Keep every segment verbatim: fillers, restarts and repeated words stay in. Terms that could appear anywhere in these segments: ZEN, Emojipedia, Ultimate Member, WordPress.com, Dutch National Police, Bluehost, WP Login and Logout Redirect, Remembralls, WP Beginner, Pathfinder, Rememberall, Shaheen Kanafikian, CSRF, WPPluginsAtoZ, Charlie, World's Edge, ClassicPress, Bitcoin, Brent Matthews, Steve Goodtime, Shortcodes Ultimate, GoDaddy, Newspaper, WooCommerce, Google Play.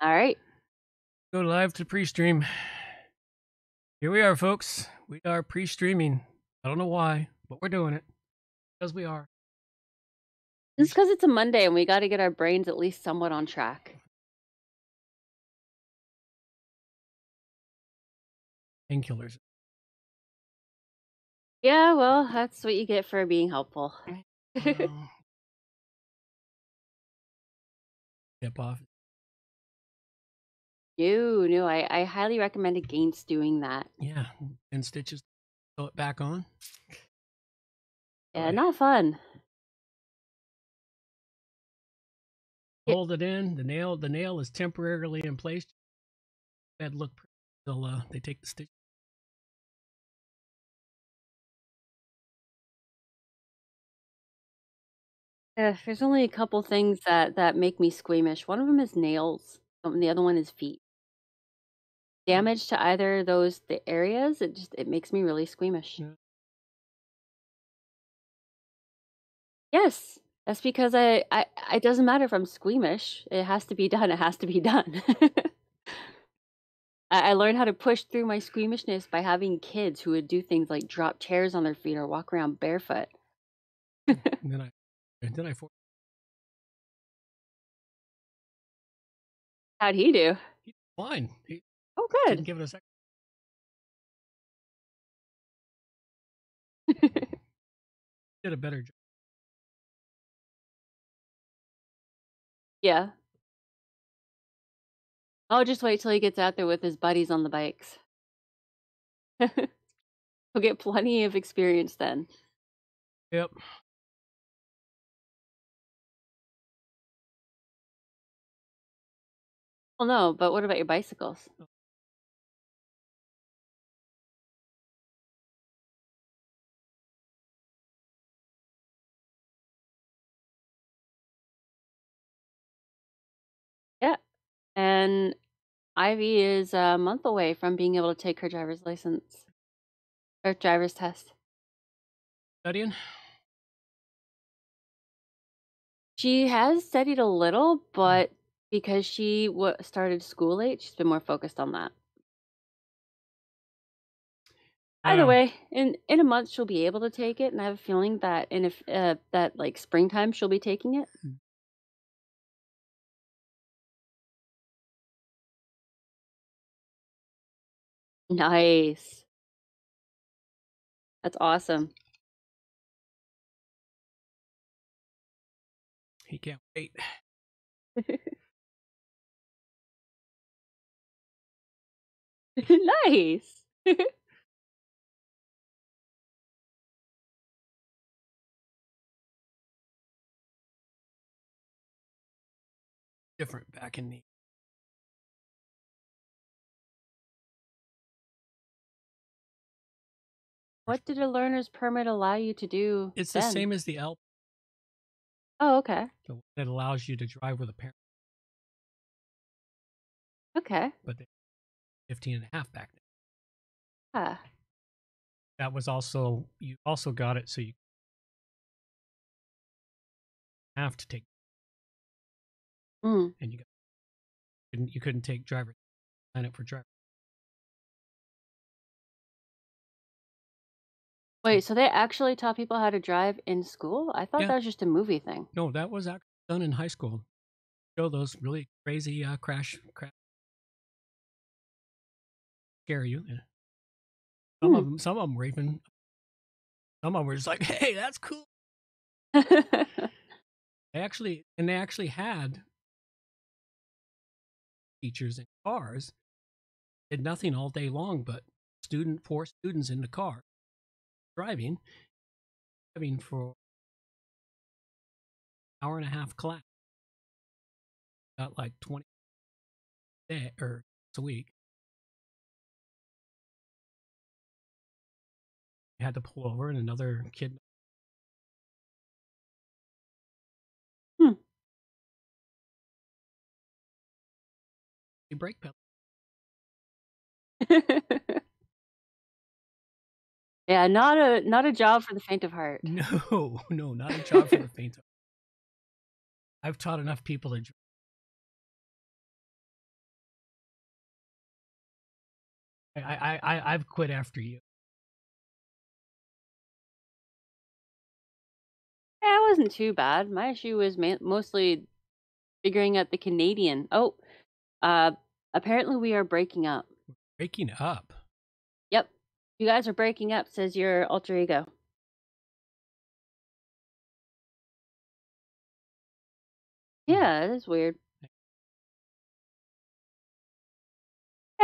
All right. Go live to pre-stream. Here we are, folks. We are pre-streaming. I don't know why, but we're doing it. Because we are. It's because it's a Monday and we got to get our brains at least somewhat on track. Painkillers. Yeah, well, that's what you get for being helpful. um, tip off. No, no, I, I highly recommend against doing that. Yeah, and stitches, throw it back on. Yeah, right. Not fun. Hold it in. The nail, the nail is temporarily in place. That look pretty until uh, they take the stitch. Yeah, there's only a couple things that that make me squeamish. One of them is nails. And the other one is feet. Damage to either of those the areas, it just it makes me really squeamish. Yeah. Yes, that's because I, I it doesn't matter if I'm squeamish. It has to be done. It has to be done. I, I learned how to push through my squeamishness by having kids who would do things like drop chairs on their feet or walk around barefoot. and then I, and then I. How'd he do? He's fine. He oh, good. Give it a second. Did a better job. Yeah. I'll just wait till he gets out there with his buddies on the bikes. He'll get plenty of experience then. Yep. Well, no, but what about your bicycles? Yeah, and Ivy is a month away from being able to take her driver's license, her driver's test. Studying? She has studied a little, but because she w started school late, she's been more focused on that. Either um, way, in in a month she'll be able to take it, and I have a feeling that in if uh, that like springtime she'll be taking it. Nice. That's awesome. He can't wait. Nice. Different back in the What did a learner's permit allow you to do? It's then? The same as the L. Oh, okay. So it allows you to drive with a parent. Okay. But they fifteen and a half back then. Ah. That was also, you also got it, so you have to take. Mm. And you got, couldn't, you couldn't take driver, sign up for driver. Wait, so they actually taught people how to drive in school? I thought yeah. that was just a movie thing. No, that was actually done in high school. Show those really crazy uh, crash, crash. Scare you. Yeah. Some hmm. of them, some of them were even. Some of them were just like, "Hey, that's cool." They actually, and they actually had teachers in cars. Did nothing all day long, but student four students in the car, driving, driving for an hour and a half class. Got like twenty a day or a week. Had to pull over, and another kid. Hmm. A brake pedal. Yeah, not a not a job for the faint of heart. No, no, not a job for the faint of heart. I've taught enough people to drive. I, I, I've quit after you. Yeah, it wasn't too bad. My issue was mostly figuring out the Canadian. Oh, uh, apparently we are breaking up. We're breaking up? Yep. You guys are breaking up, says your alter ego. Yeah, it is weird. Yeah,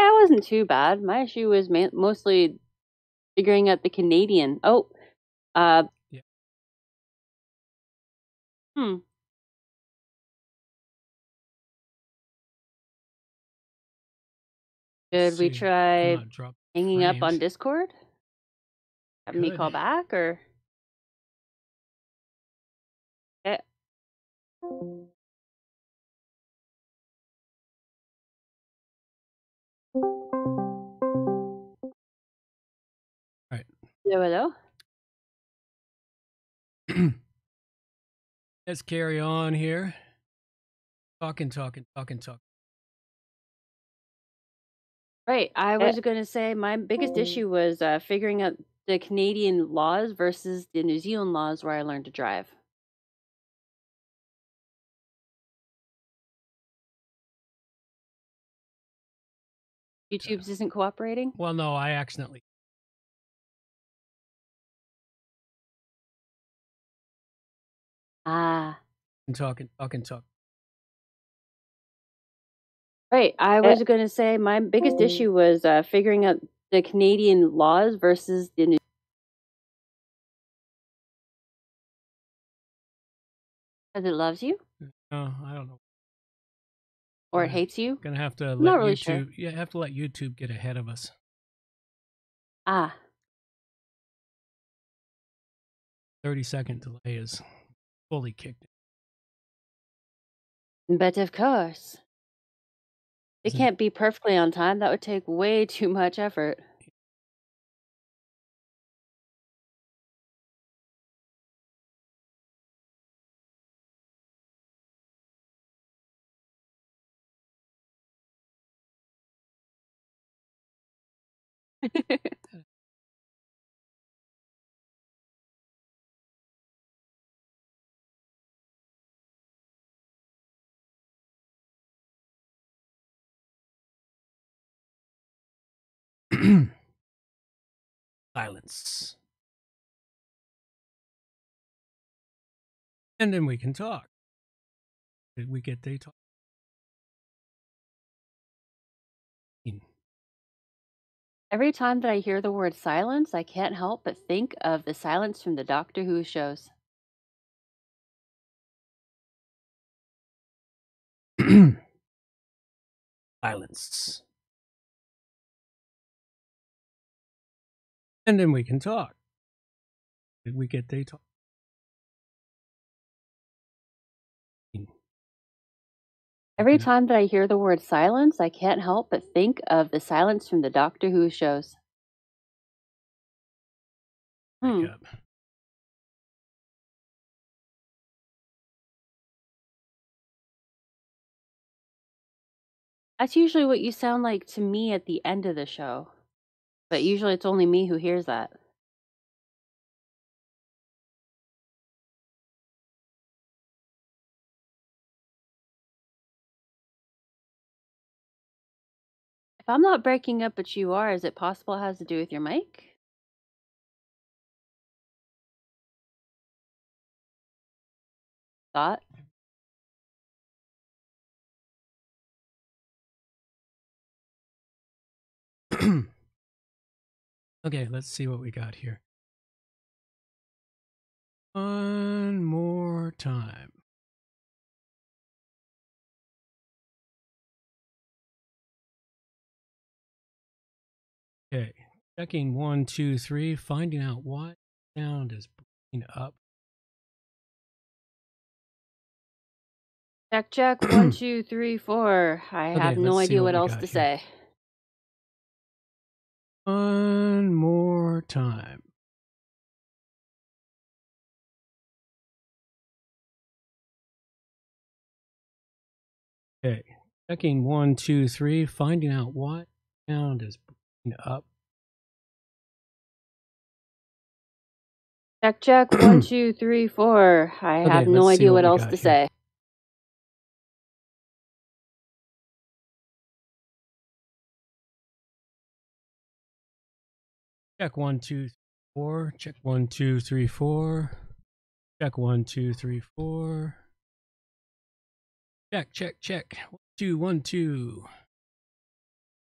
it wasn't too bad. My issue was mostly figuring out the Canadian. Oh, uh, yeah. hmm. Should we try hanging up on Discord? Have me call back, or? Okay. All right. Hello, hello. Let's carry on here. Talking, talking, talking, talking. Right. I was uh, going to say my biggest issue was uh, figuring out the Canadian laws versus the New Zealand laws where I learned to drive. YouTube's isn't cooperating? Well, no, I accidentally. Ah. And talk and talk and talk. Right. I was uh, going to say my biggest oh. issue was uh, figuring out the Canadian laws versus the New. Because it loves you? No, I don't know. Or it hates you? Gonna have to let really YouTube. Sure. Yeah, have to let YouTube get ahead of us. Ah. thirty second delay is fully kicked in. But of course, they can't be perfectly on time. That would take way too much effort. Silence. And then we can talk. Did we get they talk? Every time that I hear the word silence, I can't help but think of the silence from the Doctor Who shows. Silence. And then we can talk. Did we get they talk? Every time that I hear the word silence, I can't help but think of the silence from the Doctor Who shows. Hmm. That's usually what you sound like to me at the end of the show. But usually it's only me who hears that. I'm not breaking up, but you are. Is it possible it has to do with your mic? Thought? Okay, let's see what we got here. One more time. Okay, checking one, two, three, finding out why sound is breaking up. Check, check, one, two, three, four. I okay, have no idea what, what else to here. say. One more time. Okay, checking one, two, three, finding out why sound is breaking up. Check, check. One, two, three, four. I okay, have no idea what, what else to here. say. Check one, two, three, four. Check one, two, three, four. Check one, two, three, four. Check, check, check. One, two, one, two.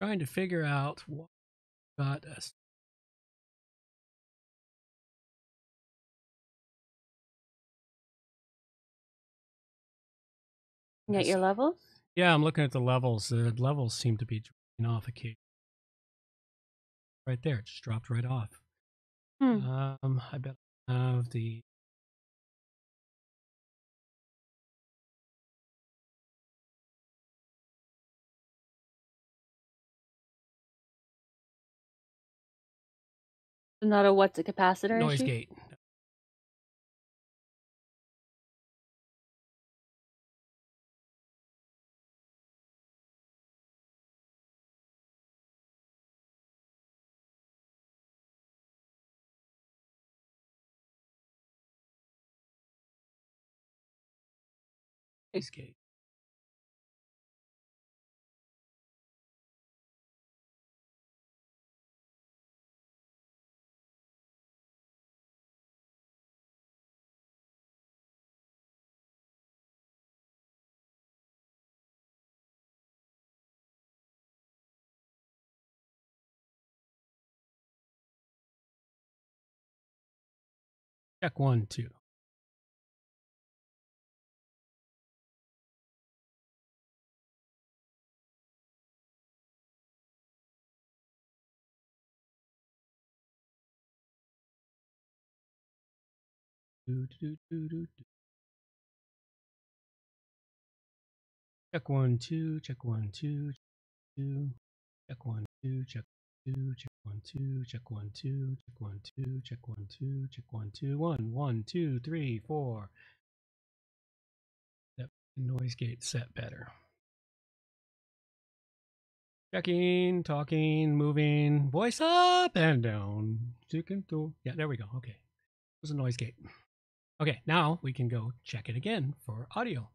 Trying to figure out what got us. You got your levels? Yeah, I'm looking at the levels. The levels seem to be dropping off occasionally. Right there, it just dropped right off. Hmm. Um, I bet I have the. Not a what's a capacitor noise issue? Gate. Noise gate. Check one, two. Do, do, do, do, do. Check one, two, check one, two, check two, check one, two, check two, check. One, two, check one, two, check one, two, check one, two, check one, two, one, one, two, three, four. That noise gate set better. Checking, talking, moving, voice up and down. Yeah, there we go. Okay. It was a noise gate. Okay, now we can go check it again for audio.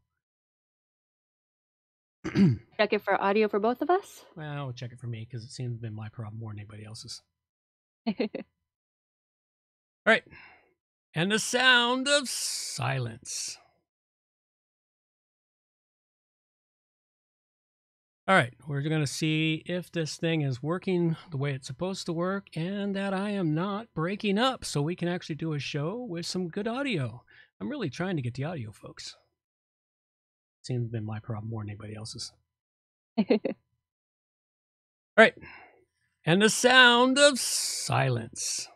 Check it for audio for both of us? Well, I'll check it for me because it seems to have been my problem more than anybody else's. All right. And the sound of silence. All right. We're going to see if this thing is working the way it's supposed to work and that I am not breaking up so we can actually do a show with some good audio. I'm really trying to get the audio, folks. Seems to have been my problem more than anybody else's. All right. And the sound of silence.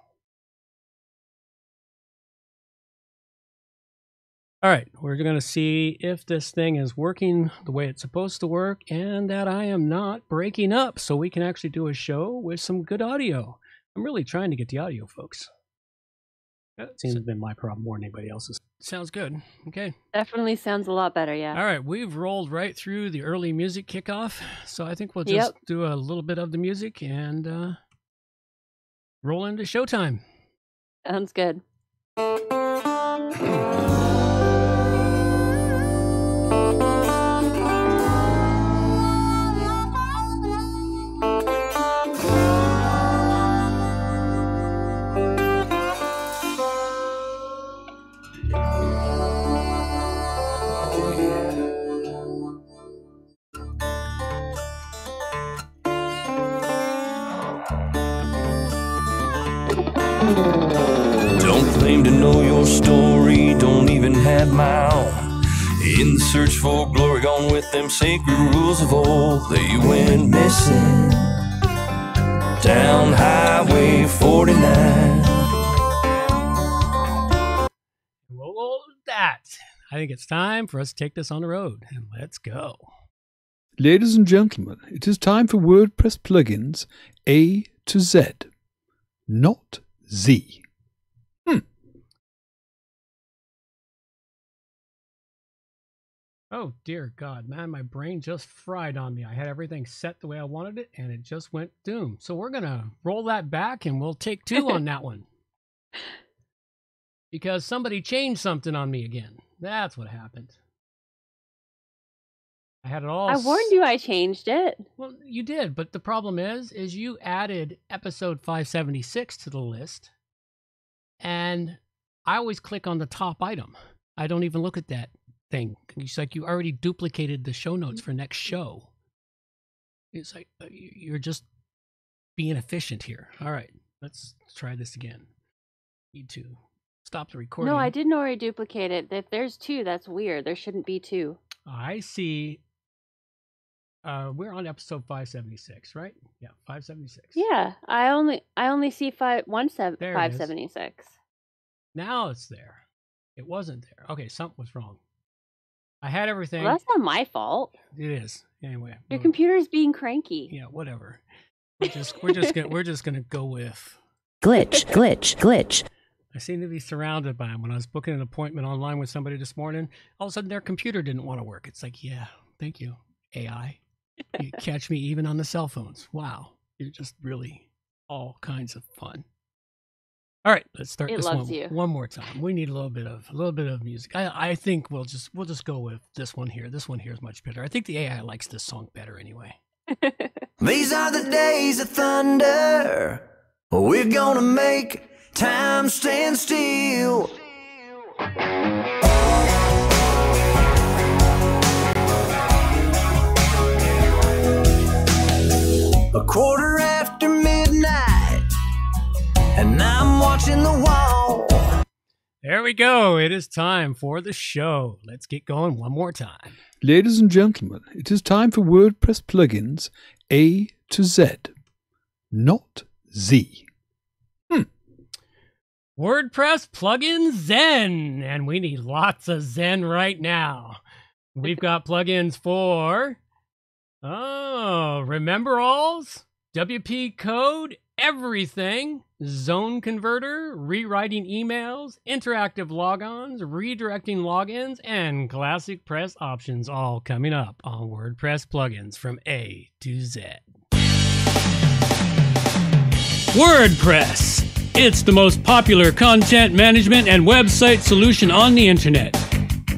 All right. We're going to see if this thing is working the way it's supposed to work and that I am not breaking up so we can actually do a show with some good audio. I'm really trying to get the audio, folks. That seems to have been my problem more than anybody else's. Sounds good. Okay. Definitely sounds a lot better, yeah. All right. We've rolled right through the early music kickoff. So I think we'll just yep. do a little bit of the music and uh, roll into showtime. Sounds good. Don't claim to know your story, don't even have my own. In the search for glory, gone with them sacred rules of old. They went missing down Highway forty-nine. Well, that. I think it's time for us to take this on the road. And let's go. Ladies and gentlemen, it is time for WordPress plugins A to Z. Not Z. Hmm. Oh dear God, man, my brain just fried on me. I had everything set the way I wanted it and it just went doom. So we're going to roll that back and we'll take two on that one. Because somebody changed something on me again. That's what happened. I had it all. I warned you I changed it. Well, you did. But the problem is, is you added episode five seventy-six to the list. And I always click on the top item. I don't even look at that thing. It's like you already duplicated the show notes for next show. It's like you're just being efficient here. All right, let's try this again. Need to stop the recording. No, I didn't already duplicate it. If there's two, that's weird. There shouldn't be two. I see. Uh, we're on episode five seventy-six, right? Yeah, five seventy-six. Yeah, I only I only see five seventy-six. Now it's there. It wasn't there. Okay, something was wrong. I had everything. Well, that's not my fault. It is. Anyway. Your computer's being cranky. Yeah, whatever. We're just we're just gonna we're just gonna go with glitch, glitch, glitch. I seem to be surrounded by them. When I was booking an appointment online with somebody this morning, all of a sudden their computer didn't want to work. It's like, yeah, thank you, A I. You catch me even on the cell phones. Wow. You're just really all kinds of fun. All right, let's start it this loves one, you. one more time. We need a little bit of a little bit of music. I, I think we'll just we'll just go with this one here. This one here is much better. I think the A I likes this song better anyway. These are the days of thunder. We're gonna make time stand still. A quarter after midnight, and I'm watching the wall. There we go. It is time for the show. Let's get going one more time. Ladies and gentlemen, it is time for WordPress plugins A to Z, not Z. Hmm. WordPress plugins Zen, and we need lots of Zen right now. We've got plugins for, oh, Rememberalls, W P Code, everything, Zone Converter, rewriting emails, interactive logons, redirecting logins, and classic press options, all coming up on WordPress plugins from A to Z. WordPress. It's the most popular content management and website solution on the internet.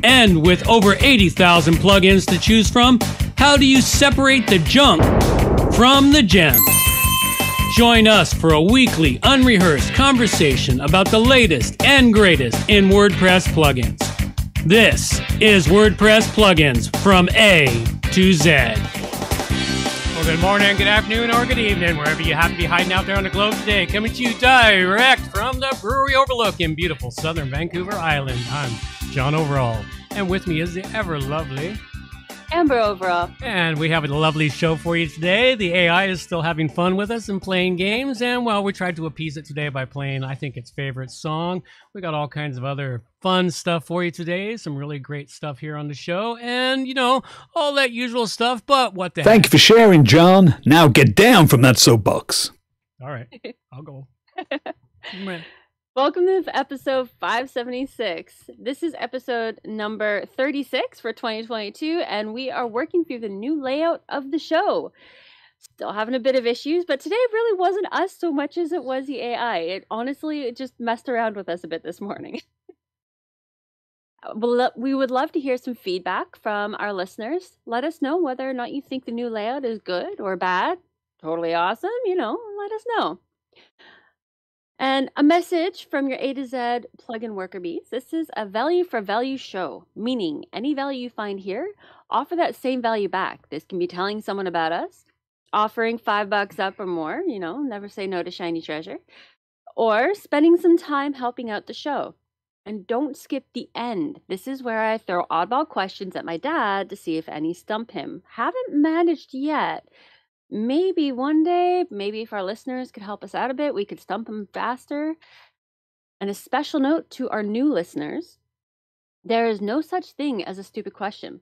And with over eighty thousand plugins to choose from, how do you separate the junk from the gem? Join us for a weekly, unrehearsed conversation about the latest and greatest in WordPress plugins. This is WordPress plugins from A to Z. Good morning, good afternoon, or good evening, wherever you happen to be hiding out there on the globe today. Coming to you direct from the Brewery Overlook in beautiful southern Vancouver Island. I'm John Overall, and with me is the ever lovely Amber Overall. And we have a lovely show for you today. The A I is still having fun with us and playing games, and well, we tried to appease it today by playing, I think, its favorite song. We got all kinds of other fun stuff for you today. Some really great stuff here on the show, and you know, all that usual stuff. But what the Thank heck? You for sharing, John. Now get down from that soapbox. All right, I'll go. Welcome to episode five seventy-six. This is episode number thirty-six for twenty twenty-two, and we are working through the new layout of the show. Still having a bit of issues, but today really wasn't us so much as it was the A I. It honestly, it just messed around with us a bit this morning. We would love to hear some feedback from our listeners. Let us know whether or not you think the new layout is good or bad, totally awesome, you know, let us know. And a message from your A to Z plugin worker bees. This is a value for value show, meaning any value you find here, offer that same value back. This can be telling someone about us, offering five bucks up or more, you know, never say no to shiny treasure, or spending some time helping out the show. And don't skip the end. This is where I throw oddball questions at my dad to see if any stump him. Haven't managed yet. Maybe one day, maybe if our listeners could help us out a bit, we could stump him faster. And a special note to our new listeners. There is no such thing as a stupid question.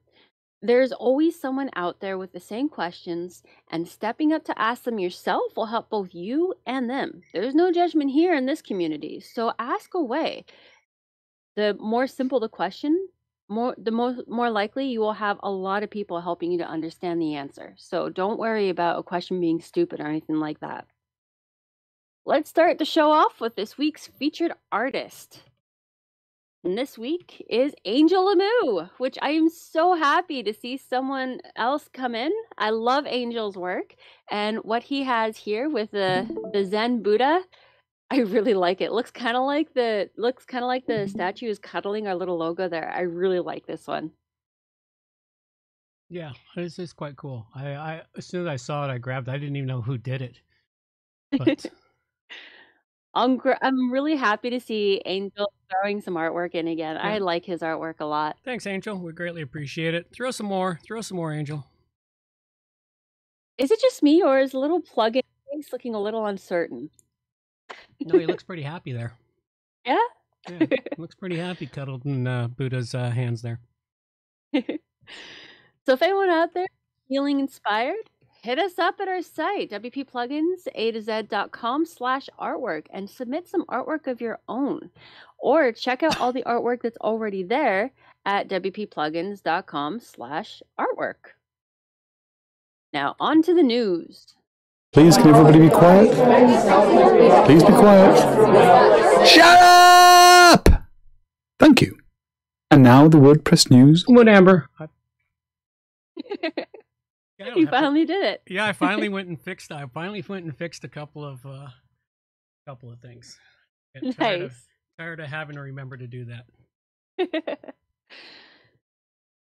There is always someone out there with the same questions, and stepping up to ask them yourself will help both you and them. There's no judgment here in this community, so ask away. The more simple the question, more the most more likely you will have a lot of people helping you to understand the answer. So don't worry about a question being stupid or anything like that. Let's start the show off with this week's featured artist. And this week is Angel Amu, which I am so happy to see someone else come in. I love Angel's work and what he has here with the the Zen Buddha. I really like it. Looks kind of like the looks kind of like the statue is cuddling our little logo there. I really like this one. Yeah, this is quite cool. I, I as soon as I saw it, I grabbed. I didn't even know who did it. But I'm gr I'm really happy to see Angel throwing some artwork in again. Yeah. I like his artwork a lot. Thanks, Angel. We greatly appreciate it. Throw some more. Throw some more, Angel. Is it just me, or is the little plug-in face looking a little uncertain? No, he looks pretty happy there. Yeah? Yeah, he looks pretty happy cuddled in uh, Buddha's uh, hands there. So if anyone out there feeling inspired, hit us up at our site, W P Plugins A to Z dot com slash artwork, and submit some artwork of your own. Or check out all the artwork that's already there at W P Plugins dot com slash artwork. Now, on to the news. Please, can everybody be quiet? Please be quiet. Shut up! Thank you. And now the WordPress news. What, Amber? You finally to, did it. Yeah, I finally went and fixed. I finally went and fixed a couple of, uh, couple of things. Nice. Tired of, tired of having to remember to do that.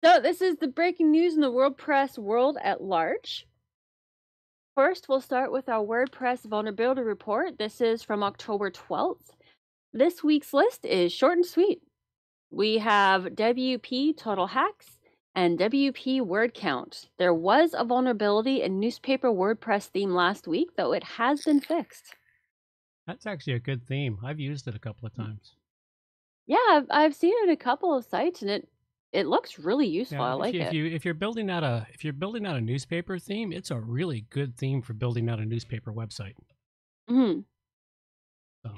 So this is the breaking news in the WordPress world at large. First, we'll start with our WordPress vulnerability report. This is from October twelfth. This week's list is short and sweet. We have W P total hacks and W P word count. There was a vulnerability in Newspaper WordPress theme last week, though it has been fixed. That's actually a good theme. I've used it a couple of times. Yeah, I've, I've seen it in a couple of sites, and it it looks really useful. Yeah, I like if you, it. If you if you're building out a if you're building out a newspaper theme, it's a really good theme for building out a newspaper website. Mm-hmm. So.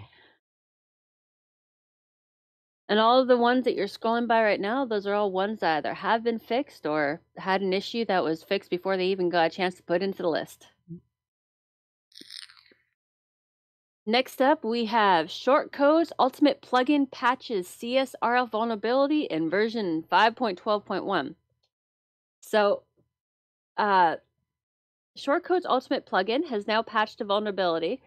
And all of the ones that you're scrolling by right now, those are all ones that either have been fixed or had an issue that was fixed before they even got a chance to put into the list. Next up, we have Shortcodes Ultimate Plugin Patches C S R F Vulnerability in version five point twelve point one. So, uh, Shortcodes Ultimate Plugin has now patched a vulnerability.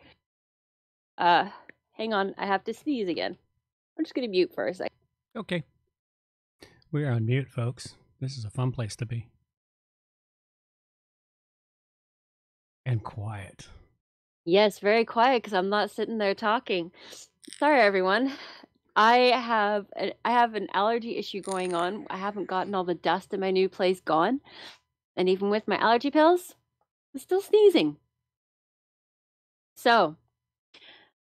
Uh, hang on, I have to sneeze again. I'm just going to mute for a second. Okay. We are on mute, folks. This is a fun place to be. And quiet. Yes, very quiet because I'm not sitting there talking. Sorry, everyone. I have, an, I have an allergy issue going on. I haven't gotten all the dust in my new place gone. And even with my allergy pills, I'm still sneezing. So,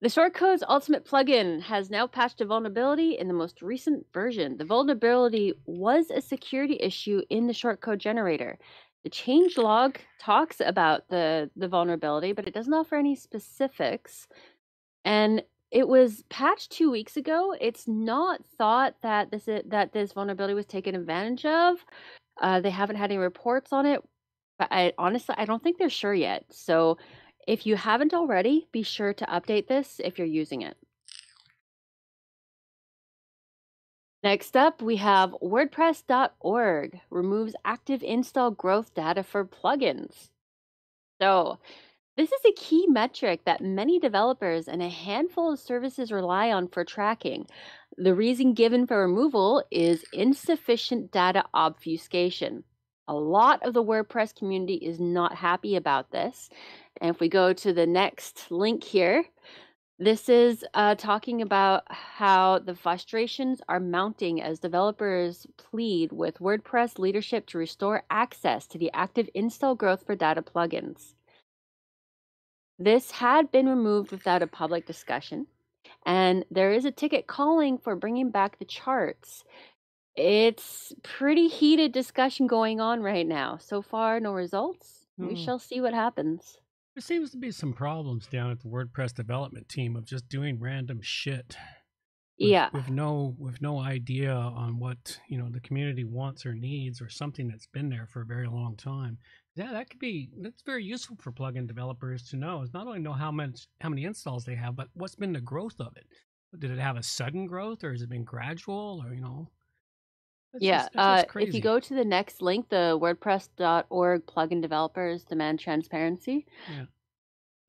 the Shortcodes Ultimate plugin has now patched a vulnerability in the most recent version. The vulnerability was a security issue in the shortcode generator. The changelog talks about the, the vulnerability, but it doesn't offer any specifics. And it was patched two weeks ago. It's not thought that this, that this vulnerability was taken advantage of. Uh, they haven't had any reports on it. But I, honestly, I don't think they're sure yet. So if you haven't already, be sure to update this if you're using it. Next up, we have WordPress dot org removes active install growth data for plugins. So this is a key metric that many developers and a handful of services rely on for tracking. The reason given for removal is insufficient data obfuscation. A lot of the WordPress community is not happy about this. And if we go to the next link here, this is uh, talking about how the frustrations are mounting as developers plead with WordPress leadership to restore access to the active install growth for data plugins. This had been removed without a public discussion, and there is a ticket calling for bringing back the charts. It's pretty heated discussion going on right now. So far, no results. Mm. We shall see what happens. There seems to be some problems down at the WordPress development team of just doing random shit. yeah, with, with no with no idea on what, you know, the community wants or needs, or something that's been there for a very long time. Yeah, that could be, that's very useful for plugin developers to know, is not only know how much how many installs they have, but what's been the growth of it. Did it have a sudden growth, or has it been gradual, or, you know? That's yeah, just, uh, if you go to the next link, the WordPress dot org plugin developers demand transparency. Yeah.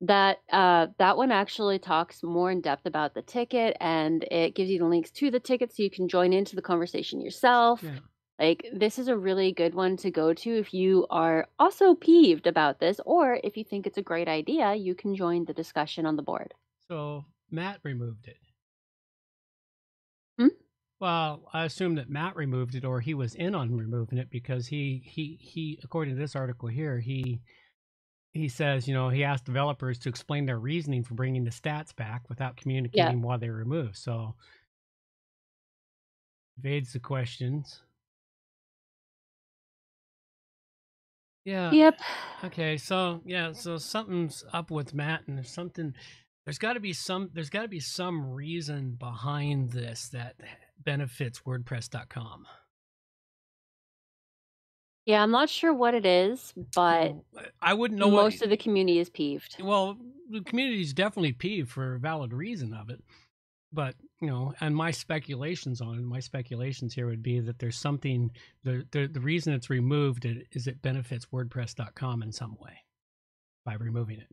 That uh, that one actually talks more in depth about the ticket, and it gives you the links to the ticket so you can join into the conversation yourself. Yeah. Like, this is a really good one to go to if you are also peeved about this, or if you think it's a great idea, you can join the discussion on the board. So Matt removed it. Hmm? Well, I assume that Matt removed it, or he was in on removing it, because he, he, he according to this article here, he... He says, you know, he asked developers to explain their reasoning for bringing the stats back without communicating yeah. why they were removed. So, evades the questions. Yeah. Yep. Okay. So, yeah. So something's up with Matt, and there's something. There's got to be some. There's got to be some reason behind this that benefits WordPress dot com. Yeah, I'm not sure what it is, but I wouldn't know. Most what, of the community is peeved. Well, the community is definitely peeved for a valid reason of it. But, you know, and my speculations on it, my speculations here would be that there's something, the, the, the reason it's removed is it benefits WordPress dot com in some way by removing it.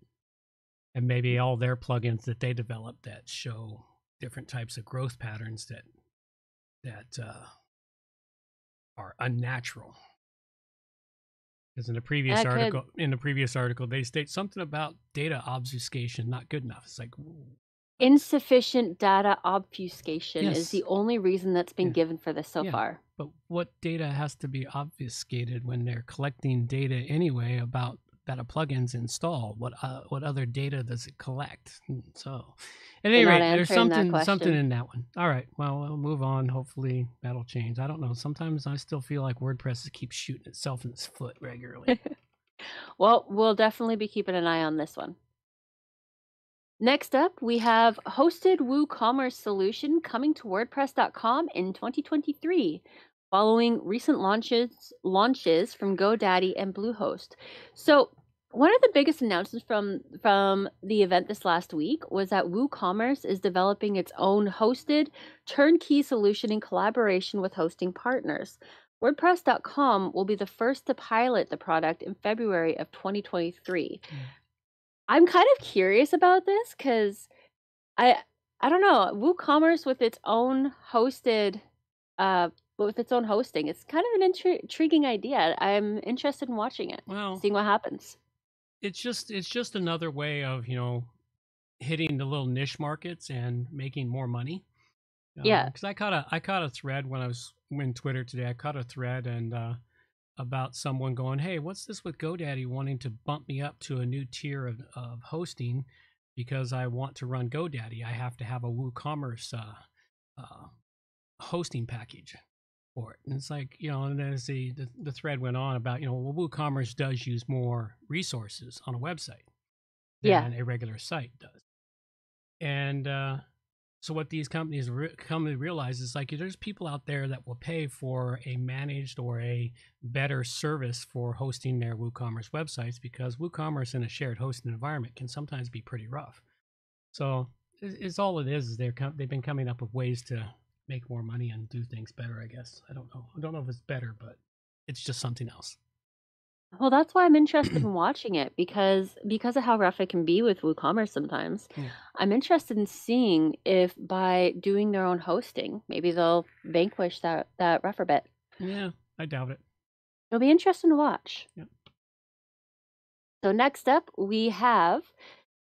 And maybe all their plugins that they develop that show different types of growth patterns that, that uh, are unnatural. Because in the previous that article, could, in the previous article, they state something about data obfuscation not good enough. It's like insufficient data obfuscation yes. is the only reason that's been yeah. given for this so yeah. far. But what data has to be obfuscated when they're collecting data anyway about that a plugin's installed? What uh, what other data does it collect? So, at any rate, there's something something in that one. All right, well, we'll move on. Hopefully, that'll change. I don't know. Sometimes I still feel like WordPress keeps shooting itself in its foot regularly. Well, we'll definitely be keeping an eye on this one. Next up, we have hosted WooCommerce solution coming to WordPress dot com in twenty twenty-three. Following recent launches launches from GoDaddy and Bluehost. So one of the biggest announcements from, from the event this last week was that WooCommerce is developing its own hosted turnkey solution in collaboration with hosting partners. WordPress dot com will be the first to pilot the product in February of twenty twenty-three. Mm. I'm kind of curious about this because I, I don't know, WooCommerce with its own hosted uh, But with its own hosting, it's kind of an intri intriguing idea. I'm interested in watching it, well, seeing what happens. It's just it's just another way of, you know, hitting the little niche markets and making more money. Uh, yeah, because I caught a I caught a thread when I was when Twitter today. I caught a thread and uh, about someone going, "Hey, what's this with GoDaddy wanting to bump me up to a new tier of of hosting because I want to run GoDaddy? I have to have a WooCommerce uh, uh, hosting package." It. And it's like, you know, and as the, the, the thread went on about, you know, well, WooCommerce does use more resources on a website than yeah. a regular site does. And uh, so what these companies re come to realize is like, there's people out there that will pay for a managed or a better service for hosting their WooCommerce websites, because WooCommerce in a shared hosting environment can sometimes be pretty rough. So it's, it's all it is, is they're they've been coming up with ways to make more money and do things better, I guess. I don't know. I don't know if it's better, but it's just something else. Well, that's why I'm interested in watching it, because because of how rough it can be with WooCommerce sometimes. Yeah. I'm interested in seeing if by doing their own hosting, maybe they'll vanquish that, that rougher bit. Yeah, I doubt it. It'll be interesting to watch. Yeah. So next up, we have...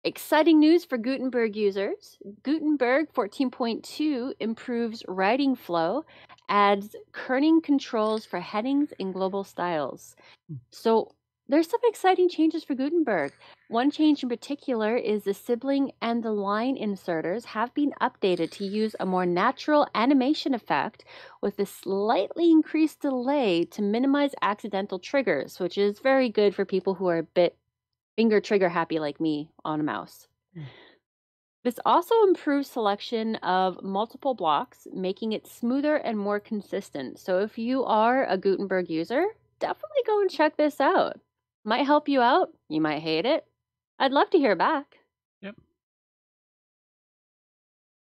exciting news for Gutenberg users. Gutenberg fourteen point two improves writing flow, adds kerning controls for headings and global styles. So there's some exciting changes for Gutenberg. One change in particular is the sibling and the line inserters have been updated to use a more natural animation effect with a slightly increased delay to minimize accidental triggers, which is very good for people who are a bit finger trigger happy like me on a mouse. This also improves selection of multiple blocks, making it smoother and more consistent. So if you are a Gutenberg user, definitely go and check this out. Might help you out. You might hate it. I'd love to hear back. Yep.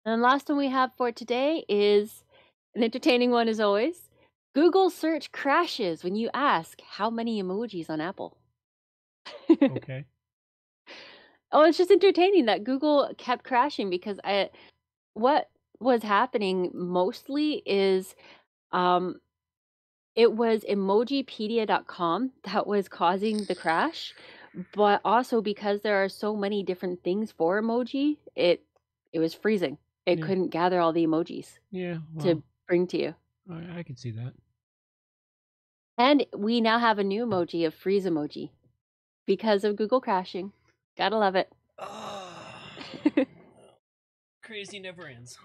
And last one we have for today is an entertaining one as always. Google search crashes when you ask how many emojis on Apple. Okay. Oh, it's just entertaining that Google kept crashing because I, what was happening mostly is um, it was Emojipedia dot com that was causing the crash, but also because there are so many different things for emoji, it it was freezing. It yeah. couldn't gather all the emojis yeah, well, to bring to you. I, I can see that. And we now have a new emoji of freeze emoji because of Google crashing. Gotta love it. Oh, crazy never ends.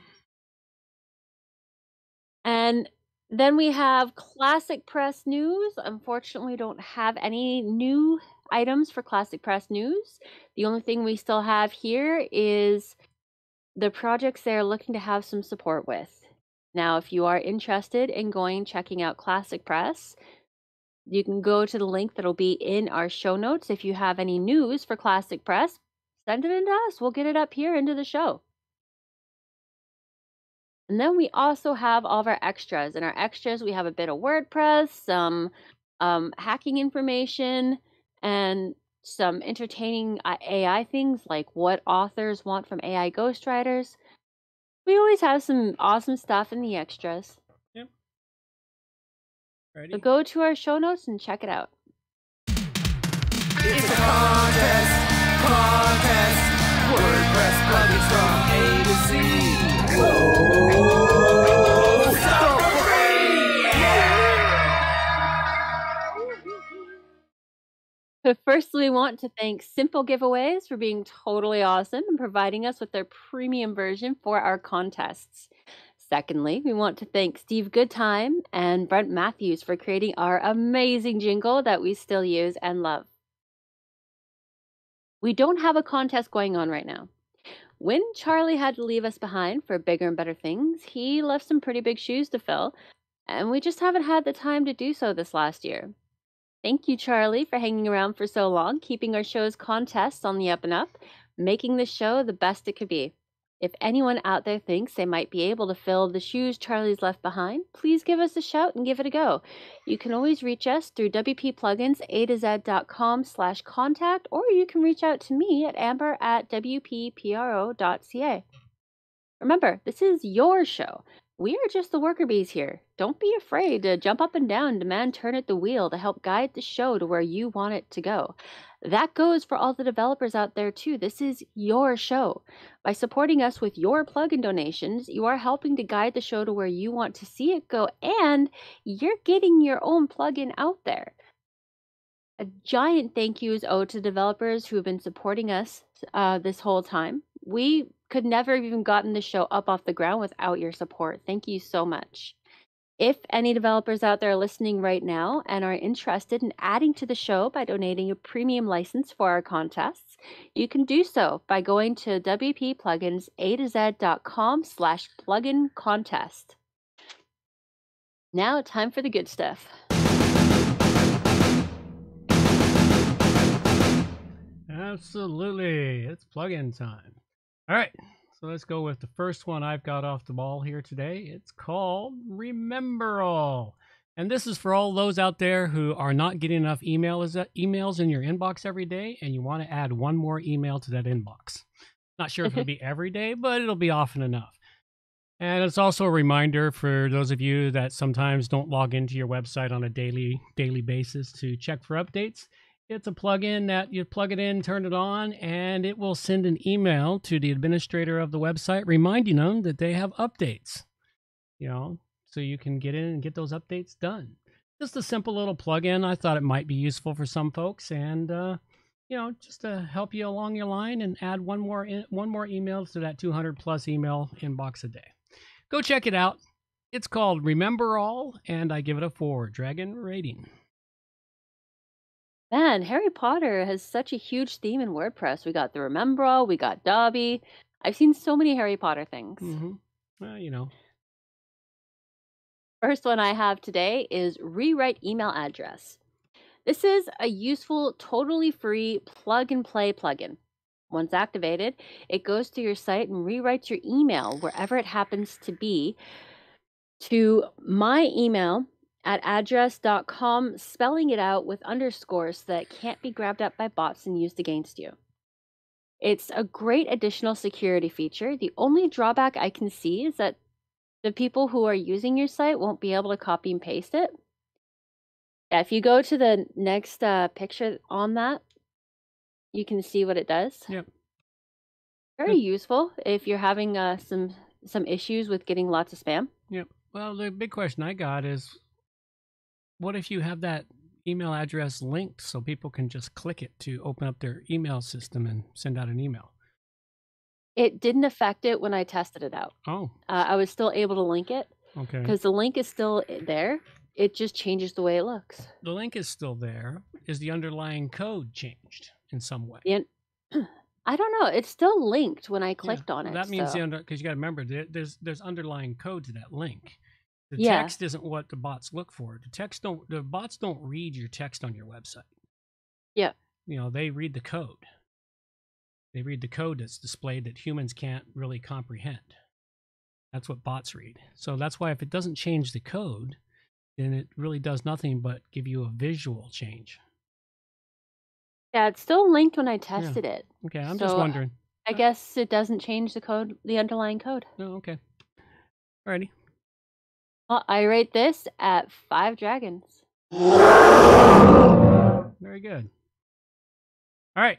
And then we have Classic Press News. Unfortunately, we don't have any new items for Classic Press News. The only thing we still have here is the projects they're looking to have some support with. Now, if you are interested in going checking out Classic Press, you can go to the link that'll be in our show notes. If you have any news for Classic Press, send it in to us. We'll get it up here into the show. And then we also have all of our extras. In our extras, we have a bit of WordPress, some um, hacking information, and some entertaining A I things like what authors want from A I ghostwriters. We always have some awesome stuff in the extras. So go to our show notes and check it out. It's a contest, contest, WordPress plugins from A to Z. Whoa, so free! Yeah! First, we want to thank Simple Giveaways for being totally awesome and providing us with their premium version for our contests. Secondly, we want to thank Steve Goodtime and Brent Matthews for creating our amazing jingle that we still use and love. We don't have a contest going on right now. When Charlie had to leave us behind for bigger and better things, he left some pretty big shoes to fill, and we just haven't had the time to do so this last year. Thank you, Charlie, for hanging around for so long, keeping our show's contests on the up and up, making the show the best it could be. If anyone out there thinks they might be able to fill the shoes Charlie's left behind, please give us a shout and give it a go. You can always reach us through W P Plugins A to Z dot com slash contact, or you can reach out to me at amber at W P P R O dot C A. Remember, this is your show. We are just the worker bees here. Don't be afraid to jump up and down, demand turn at the wheel to help guide the show to where you want it to go. That goes for all the developers out there too. This is your show. By supporting us with your plugin donations, you are helping to guide the show to where you want to see it go, and you're getting your own plugin out there. A giant thank you is owed to developers who have been supporting us uh, this whole time. We could never have even gotten the show up off the ground without your support. Thank you so much. If any developers out there are listening right now and are interested in adding to the show by donating a premium license for our contests, you can do so by going to W P Plugins A to Z dot com slash plugin contest. Now, time for the good stuff. Absolutely. It's plugin time. All right. So let's go with the first one I've got off the ball here today. It's called Rememberall. And this is for all those out there who are not getting enough emails, emails in your inbox every day, and you want to add one more email to that inbox. Not sure if it'll be every day, but it'll be often enough. And it's also a reminder for those of you that sometimes don't log into your website on a daily, daily basis to check for updates. It's a plugin that you plug it in, turn it on, and it will send an email to the administrator of the website reminding them that they have updates, you know, so you can get in and get those updates done. Just a simple little plugin. I thought it might be useful for some folks and, uh, you know, just to help you along your line and add one more, in, one more email to that two hundred plus email inbox a day. Go check it out. It's called Rememberall, and I give it a four dragon rating. Man, Harry Potter has such a huge theme in WordPress. We got the Rememberall, we got Dobby. I've seen so many Harry Potter things. Mm-hmm. Well, you know. First one I have today is rewrite email address. This is a useful, totally free plug-and-play plugin. Once activated, it goes to your site and rewrites your email wherever it happens to be to my email at address dot com, spelling it out with underscores that can't be grabbed up by bots and used against you. It's a great additional security feature. The only drawback I can see is that the people who are using your site won't be able to copy and paste it. Yeah, if you go to the next uh, picture on that, you can see what it does. Yep. Very yep. useful if you're having uh, some some issues with getting lots of spam. Yep. Well, the big question I got is, what if you have that email address linked so people can just click it to open up their email system and send out an email? It didn't affect it when I tested it out. Oh. Uh, I was still able to link it. Okay. Because the link is still there. It just changes the way it looks. The link is still there. Is the underlying code changed in some way? In, I don't know. It's still linked when I clicked yeah, on it. That means so. the under because you got to remember there, there's there's underlying code to that link. The yeah. text isn't what the bots look for. The text don't the bots don't read your text on your website. Yeah. You know, they read the code. They read the code that's displayed that humans can't really comprehend. That's what bots read. So that's why if it doesn't change the code, then it really does nothing but give you a visual change. Yeah, it's still linked when I tested yeah. it. Okay, I'm so just wondering. I guess it doesn't change the code, the underlying code. Oh, okay. Alrighty. Well, I rate this at five dragons. Very good. All right.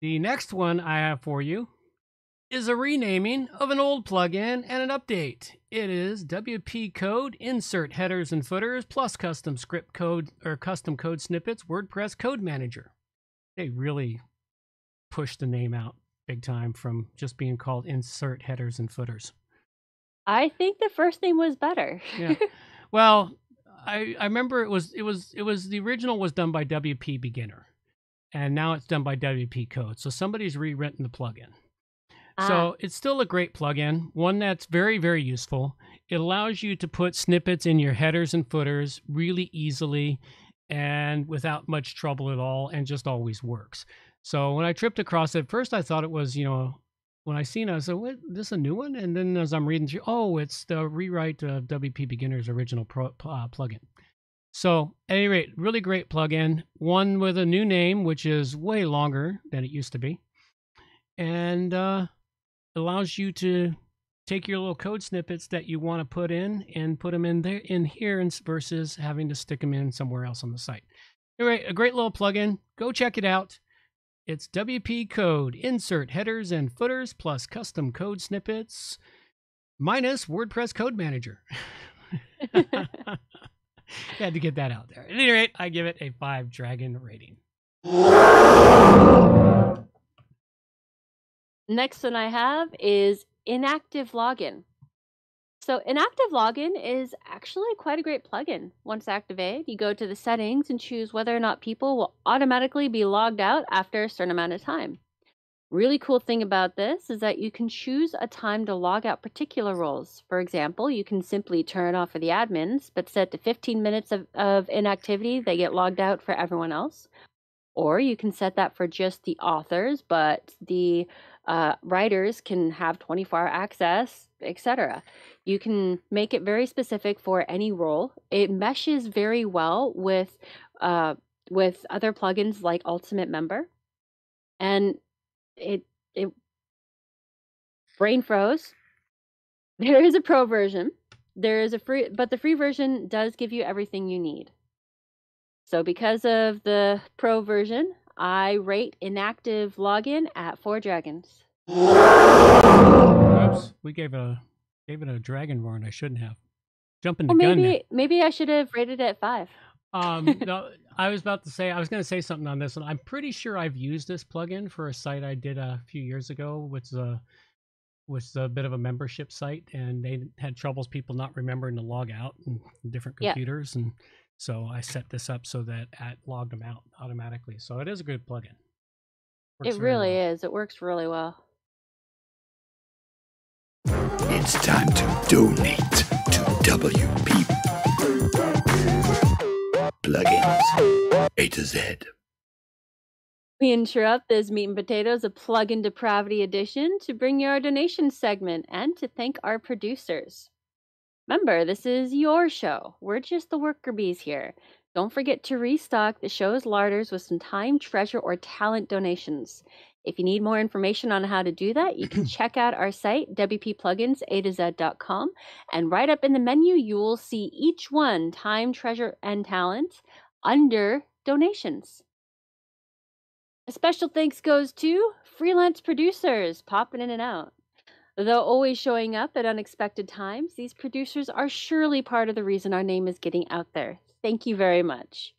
The next one I have for you is a renaming of an old plugin and an update. It is W P code, insert headers and footers, plus custom script code or custom code snippets, WordPress Code Manager. They really pushed the name out big time from just being called insert headers and footers. I think the first name was better. Yeah. Well, I, I remember it was, it was, it was, the original was done by W P Beginner. And now it's done by W P Code. So somebody's rewritten the plugin. Ah. So it's still a great plugin, one that's very, very useful. It allows you to put snippets in your headers and footers really easily and without much trouble at all, and just always works. So when I tripped across it, first I thought it was, you know, when I seen it, I said, what, this is a new one? And then as I'm reading through, oh, it's the rewrite of W P Beginner's original pro, uh, plugin. So at any rate, really great plugin, one with a new name, which is way longer than it used to be, and uh, allows you to take your little code snippets that you want to put in and put them in there in here, and versus having to stick them in somewhere else on the site. Anyway, a great little plugin. Go check it out. It's W P Code, insert headers and footers, plus custom code snippets, minus WordPress Code Manager. Had to get that out there. At any rate, I give it a five dragon rating. Next one I have is inactive login. So inactive login is actually quite a great plugin. Once activated, you go to the settings and choose whether or not people will automatically be logged out after a certain amount of time. Really cool thing about this is that you can choose a time to log out particular roles. For example, you can simply turn it off for the admins, but set to fifteen minutes of, of inactivity, they get logged out for everyone else. Or you can set that for just the authors, but the uh, writers can have twenty-four hour access, et cetera. You can make it very specific for any role. It meshes very well with, uh, with other plugins like Ultimate Member. And It it brain froze. There is a pro version. There is a free, but the free version does give you everything you need. So because of the pro version, I rate inactive login at four dragons. Oops, we gave a gave it a dragon warrant. I shouldn't have. Jumping the well, maybe, gun. Maybe maybe I should have rated it at five. um, no, I was about to say, I was going to say something on this one. I'm pretty sure I've used this plugin for a site I did a few years ago, which was a, which was a bit of a membership site, and they had troubles people not remembering to log out and different computers. Yeah. And so I set this up so that it logged them out automatically. So it is a good plugin. Works it really well. is. It works really well. It's time to donate to W P Plugins A to Z. We interrupt this Meat and Potatoes, a Plugin Depravity edition, to bring you our donation segment and to thank our producers. Remember, this is your show. We're just the worker bees here. Don't forget to restock the show's larders with some time, treasure, or talent donations. If you need more information on how to do that, you can check out our site, W P Plugins A to Z dot com, and right up in the menu, you will see each one, time, treasure, and talent, under donations. A special thanks goes to freelance producers popping in and out. Though always showing up at unexpected times, these producers are surely part of the reason our name is getting out there. Thank you very much.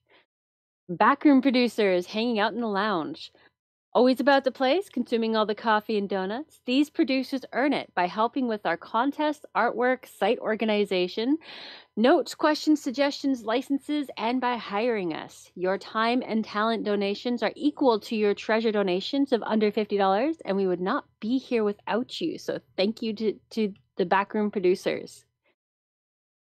Backroom producers hanging out in the lounge. Always about the place, consuming all the coffee and donuts. These producers earn it by helping with our contests, artwork, site organization, notes, questions, suggestions, licenses, and by hiring us. Your time and talent donations are equal to your treasure donations of under fifty dollars, and we would not be here without you. So thank you to, to the backroom producers.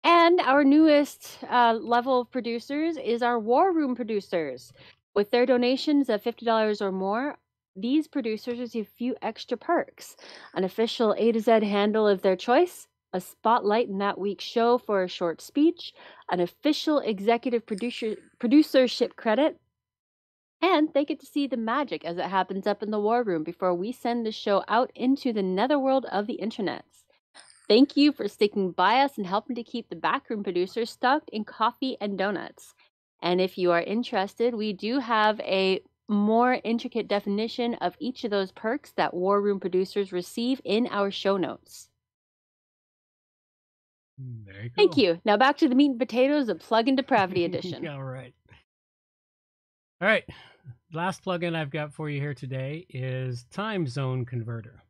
And our newest uh, level of producers is our War Room producers. With their donations of fifty dollars or more, these producers receive a few extra perks. An official A to Z handle of their choice, a spotlight in that week's show for a short speech, an official executive producer producership credit, and they get to see the magic as it happens up in the War Room before we send the show out into the netherworld of the internet. Thank you for sticking by us and helping to keep the backroom producers stocked in coffee and donuts. And if you are interested, we do have a more intricate definition of each of those perks that War Room producers receive in our show notes. There you go. Thank you. Now back to the Meat and Potatoes, the Plug-in Depravity edition. All right. All right. Last plugin I've got for you here today is Time Zone Converter.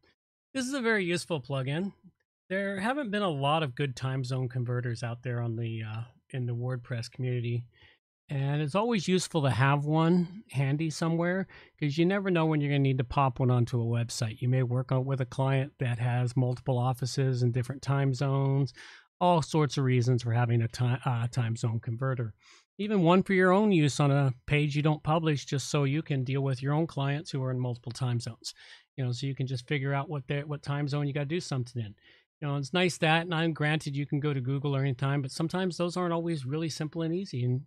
This is a very useful plugin. There haven't been a lot of good time zone converters out there on the uh, in the WordPress community, and it's always useful to have one handy somewhere because you never know when you're going to need to pop one onto a website. You may work on, with a client that has multiple offices and different time zones, all sorts of reasons for having a time, uh, time zone converter. Even one for your own use on a page you don't publish just so you can deal with your own clients who are in multiple time zones. You know, so you can just figure out what, what time zone you got to do something in. You know, it's nice that, and I'm granted you can go to Google or anytime, but sometimes those aren't always really simple and easy, and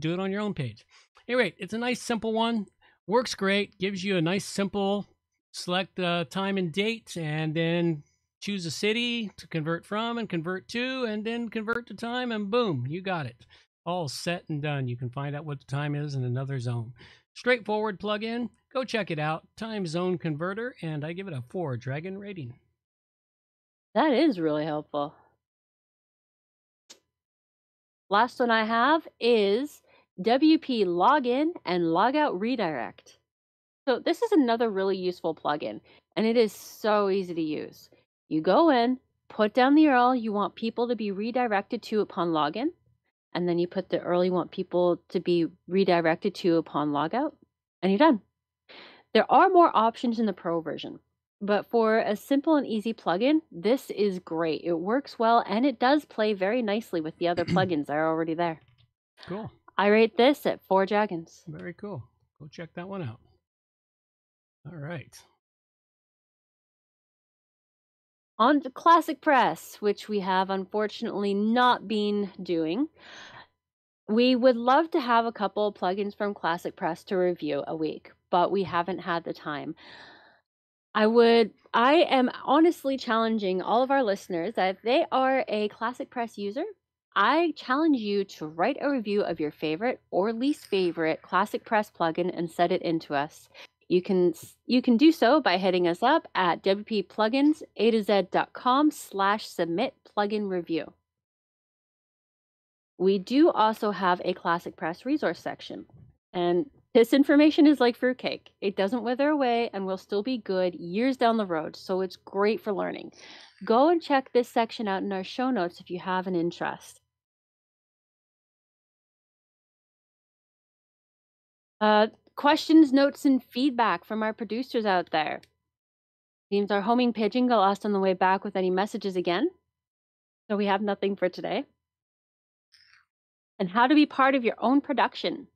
do it on your own page. Anyway, it's a nice simple one, works great, gives you a nice simple select uh, time and date, and then choose a city to convert from and convert to, and then convert to time, and boom, you got it. All set and done. You can find out what the time is in another zone. Straightforward plugin. Go check it out. Time Zone Converter, and I give it a four dragon rating. That is really helpful. Last one I have is W P Login and Logout Redirect. So this is another really useful plugin, and it is so easy to use. You go in, put down the U R L you want people to be redirected to upon login, and then you put the U R L you want people to be redirected to upon logout, and you're done. There are more options in the pro version. But for a simple and easy plugin, this is great. It works well, and it does play very nicely with the other plugins that are already there. Cool. I rate this at four dragons. Very cool. Go check that one out. All right. On to ClassicPress, which we have unfortunately not been doing. We would love to have a couple of plugins from ClassicPress to review a week, but we haven't had the time. I would, I am honestly challenging all of our listeners that if they are a ClassicPress user, I challenge you to write a review of your favorite or least favorite ClassicPress plugin and send it in to us. You can, you can do so by hitting us up at W P Plugins A to Z dot com slash submit plugin review. We do also have a ClassicPress resource section, and this information is like fruitcake. It doesn't wither away and will still be good years down the road, so it's great for learning. Go and check this section out in our show notes if you have an interest. Uh, questions, notes, and feedback from our producers out there. Means our homing pigeon got lost on the way back with any messages again. So we have nothing for today. And how to be part of your own production.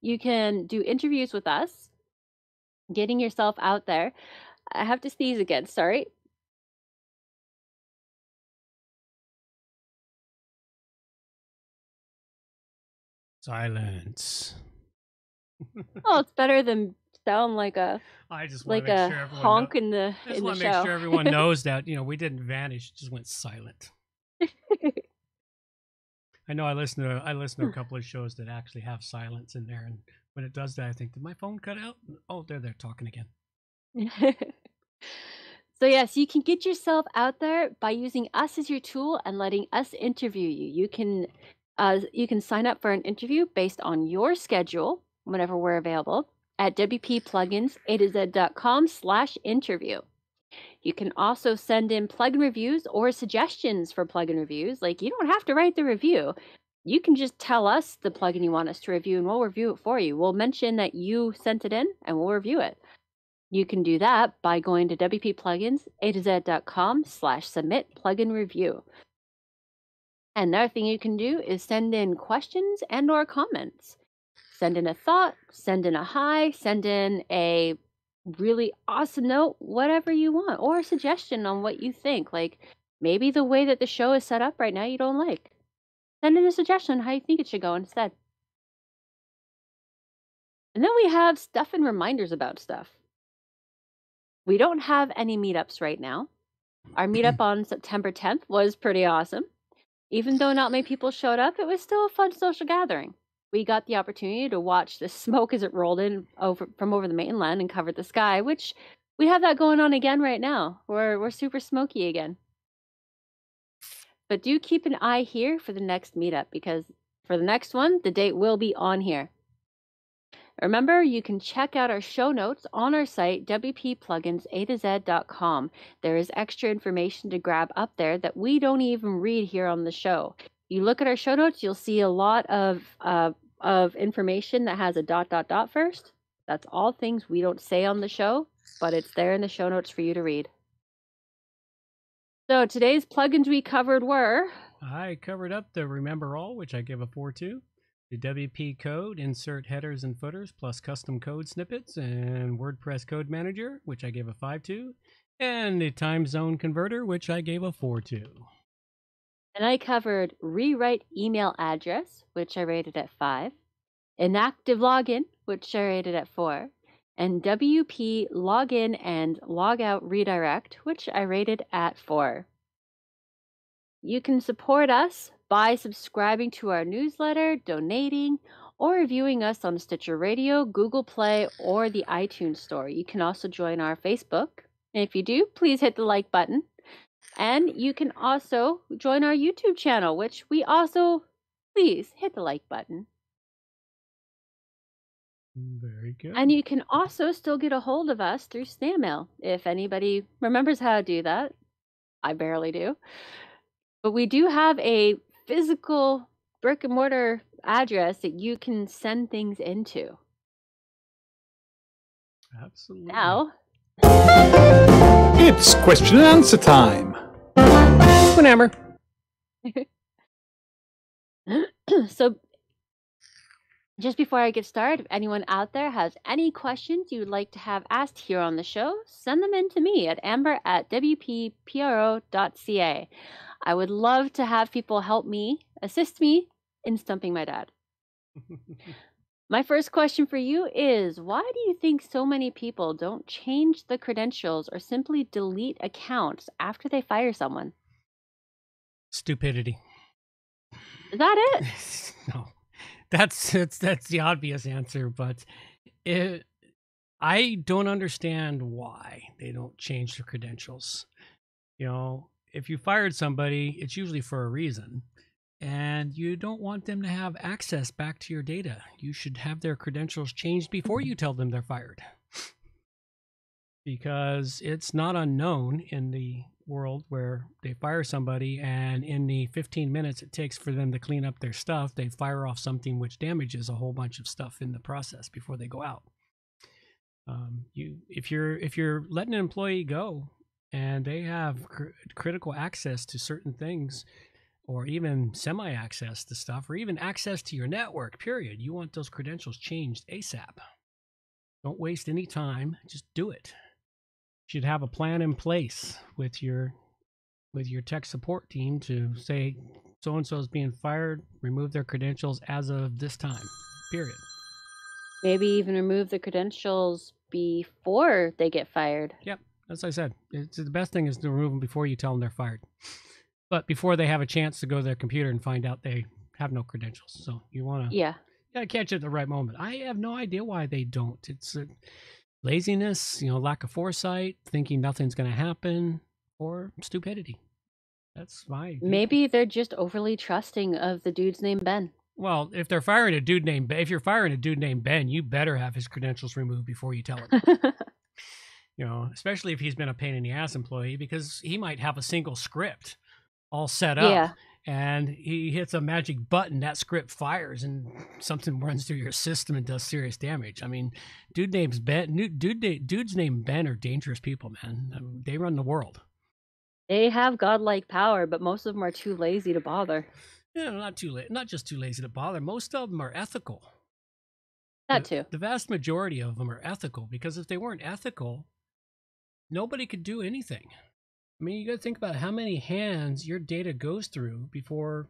You can do interviews with us, getting yourself out there. I have to sneeze again, sorry. Silence. Oh, it's better than sound like a I just like a sure honk know, in the I just in want the to show. Make sure everyone knows that, you know, we didn't vanish, just went silent. I know I listen to I listen to a couple of shows that actually have silence in there, and when it does that, I think, did my phone cut out? Oh, there they're talking again. So yes, you can get yourself out there by using us as your tool and letting us interview you. You can uh, you can sign up for an interview based on your schedule whenever we're available at W P Plugins A to Z dot com slash interview. You can also send in plugin reviews or suggestions for plugin reviews. Like, you don't have to write the review. You can just tell us the plugin you want us to review and we'll review it for you. We'll mention that you sent it in and we'll review it. You can do that by going to W P Plugins A to Z dot com slash submit plugin review. Another thing you can do is send in questions and or comments. Send in a thought, send in a hi, send in a really awesome note, whatever you want, or a suggestion on what you think. Like, maybe the way that the show is set up right now you don't like. Send in a suggestion on how you think it should go instead. And then we have stuff and reminders about stuff. We don't have any meetups right now. Our meetup on September tenth was pretty awesome. Even though not many people showed up, it was still a fun social gathering. We got the opportunity to watch the smoke as it rolled in over from over the mainland and covered the sky, which we have that going on again right now. We're, we're super smoky again. But do keep an eye here for the next meetup, because for the next one, the date will be on here. Remember, you can check out our show notes on our site, W P Plugins A to Z dot com. There is extra information to grab up there that we don't even read here on the show. You look at our show notes, you'll see a lot of uh, of information that has a dot, dot, dot first. That's all things we don't say on the show, but it's there in the show notes for you to read. So today's plugins we covered were... I covered up the Rememberall, which I give a four to, the W P code, insert headers and footers, plus custom code snippets, and WordPress code manager, which I gave a five to, and the time zone converter, which I gave a four to. And I covered rewrite email address, which I rated at five, inactive login, which I rated at four, and W P login and logout redirect, which I rated at four. You can support us by subscribing to our newsletter, donating, or reviewing us on Stitcher Radio, Google Play, or the iTunes Store. You can also join our Facebook. And if you do, please hit the like button. And you can also join our YouTube channel, which we also, please hit the like button. Very good. And you can also still get a hold of us through snail mail, if anybody remembers how to do that. I barely do. But we do have a physical brick and mortar address that you can send things into. Absolutely. Now... It's question and answer time. Whenever. So, just before I get started, if anyone out there has any questions you would like to have asked here on the show, send them in to me at amber at W P P R O dot C A. I would love to have people help me, assist me in stumping my dad. My first question for you is, why do you think so many people don't change the credentials or simply delete accounts after they fire someone? Stupidity. Is that it? No, that's, it's, that's the obvious answer, but it, I don't understand why they don't change their credentials. You know, if you fired somebody, it's usually for a reason. And you don't want them to have access back to your data. You should have their credentials changed before you tell them they're fired. Because it's not unknown in the world where they fire somebody and in the fifteen minutes it takes for them to clean up their stuff, they fire off something which damages a whole bunch of stuff in the process before they go out. Um, you, if you're if you're letting an employee go and they have cr critical access to certain things, or even semi-access to stuff, or even access to your network, period, you want those credentials changed ASAP. Don't waste any time. Just do it. You should have a plan in place with your with your tech support team to say so-and-so is being fired, remove their credentials as of this time, period. Maybe even remove the credentials before they get fired. Yep, as I said, it's, the best thing is to remove them before you tell them they're fired. But before they have a chance to go to their computer and find out they have no credentials. So you want to yeah. catch it at the right moment. I have no idea why they don't. It's uh, laziness, you know, lack of foresight, thinking nothing's going to happen, or stupidity. That's my... Maybe they're just overly trusting of the dude's named Ben. Well, if they're firing a dude named Ben, if you're firing a dude named Ben, you better have his credentials removed before you tell him. You know, especially if he's been a pain in the ass employee, because he might have a single script all set up, yeah. and he hits a magic button, that script fires, and something runs through your system and does serious damage. I mean, dude names Ben, dude, dudes named Ben are dangerous people, man. I mean, they run the world. They have godlike power, but most of them are too lazy to bother. Yeah, not too late. Not just too lazy to bother. Most of them are ethical. That too. The, the vast majority of them are ethical, because if they weren't ethical, nobody could do anything. I mean, you got to think about how many hands your data goes through before